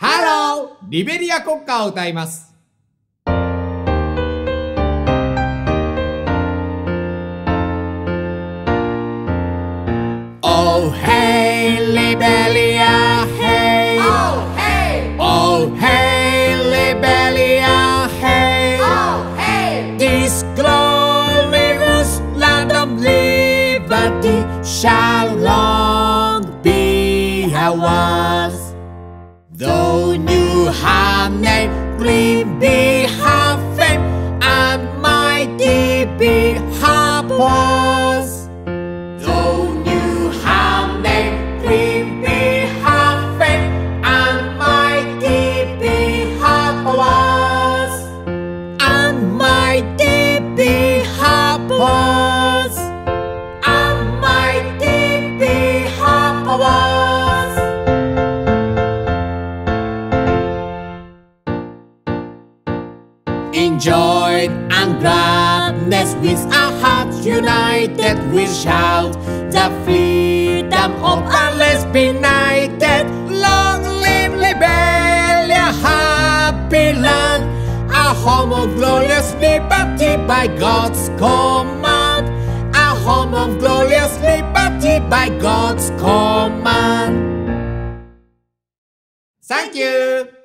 ハロー、リベリア国歌を歌います。Oh hey Liberia, hey. Oh hey. Oh hey Liberia, hey. Oh hey. This glorious land of liberty shall long be ours. Though you have name, green be half fame, and mighty be half was. Joy and gladness, with our hearts united, we shout the freedom of our lands benighted. Long live Liberia, happy land, a home of glorious liberty by God's command, a home of glorious liberty by God's command. Thank you.